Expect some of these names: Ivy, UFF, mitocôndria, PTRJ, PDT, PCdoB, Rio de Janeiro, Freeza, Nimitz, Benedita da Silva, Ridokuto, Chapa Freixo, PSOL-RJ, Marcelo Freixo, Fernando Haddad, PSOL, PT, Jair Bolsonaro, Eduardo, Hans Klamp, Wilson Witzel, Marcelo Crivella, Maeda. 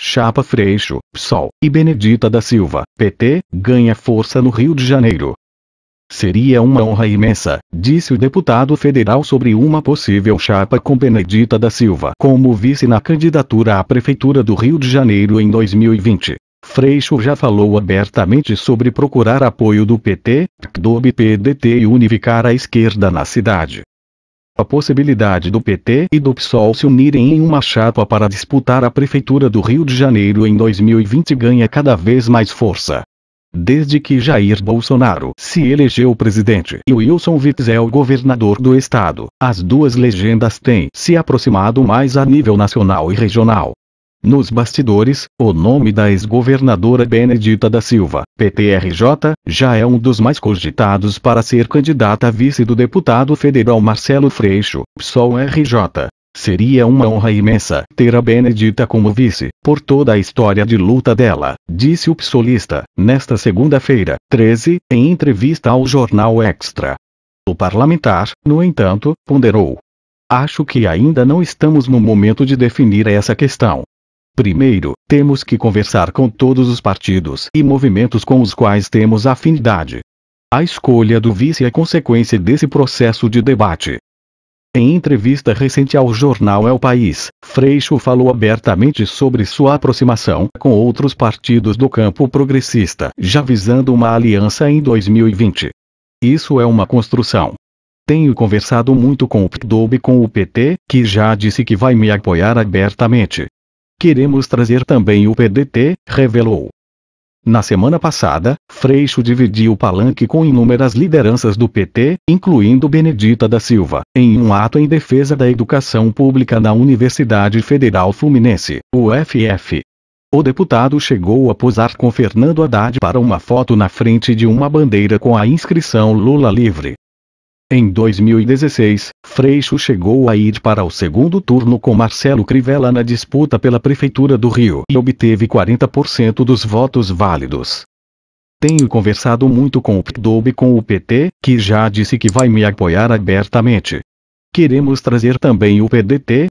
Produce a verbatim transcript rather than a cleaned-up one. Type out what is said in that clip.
Chapa Freixo, P SOL, e Benedita da Silva, P T, ganha força no Rio de Janeiro. Seria uma honra imensa, disse o deputado federal sobre uma possível chapa com Benedita da Silva como vice na candidatura à Prefeitura do Rio de Janeiro em dois mil e vinte. Freixo já falou abertamente sobre procurar apoio do P T, P C doB e P D T e unificar a esquerda na cidade. A possibilidade do P T e do P SOL se unirem em uma chapa para disputar a Prefeitura do Rio de Janeiro em dois mil e vinte ganha cada vez mais força. Desde que Jair Bolsonaro se elegeu presidente e Wilson Witzel governador do estado, as duas legendas têm se aproximado mais a nível nacional e regional. Nos bastidores, o nome da ex-governadora Benedita da Silva, P T R J, já é um dos mais cogitados para ser candidata a vice do deputado federal Marcelo Freixo, P SOL R J. Seria uma honra imensa ter a Benedita como vice, por toda a história de luta dela, disse o psolista, nesta segunda-feira, treze, em entrevista ao jornal Extra. O parlamentar, no entanto, ponderou: "Acho que ainda não estamos no momento de definir essa questão. Primeiro, temos que conversar com todos os partidos e movimentos com os quais temos afinidade. A escolha do vice é consequência desse processo de debate." Em entrevista recente ao jornal El País, Freixo falou abertamente sobre sua aproximação com outros partidos do campo progressista, já visando uma aliança em dois mil e vinte. "Isso é uma construção. Tenho conversado muito com o P C doB e com o P T, que já disse que vai me apoiar abertamente. Queremos trazer também o P D T", revelou. Na semana passada, Freixo dividiu o palanque com inúmeras lideranças do P T, incluindo Benedita da Silva, em um ato em defesa da educação pública na Universidade Federal Fluminense, U F F. O deputado chegou a posar com Fernando Haddad para uma foto na frente de uma bandeira com a inscrição Lula livre. Em dois mil e dezesseis, Freixo chegou a ir para o segundo turno com Marcelo Crivella na disputa pela Prefeitura do Rio e obteve quarenta por cento dos votos válidos. "Tenho conversado muito com o P C doB e com o P T, que já disse que vai me apoiar abertamente. Queremos trazer também o P D T."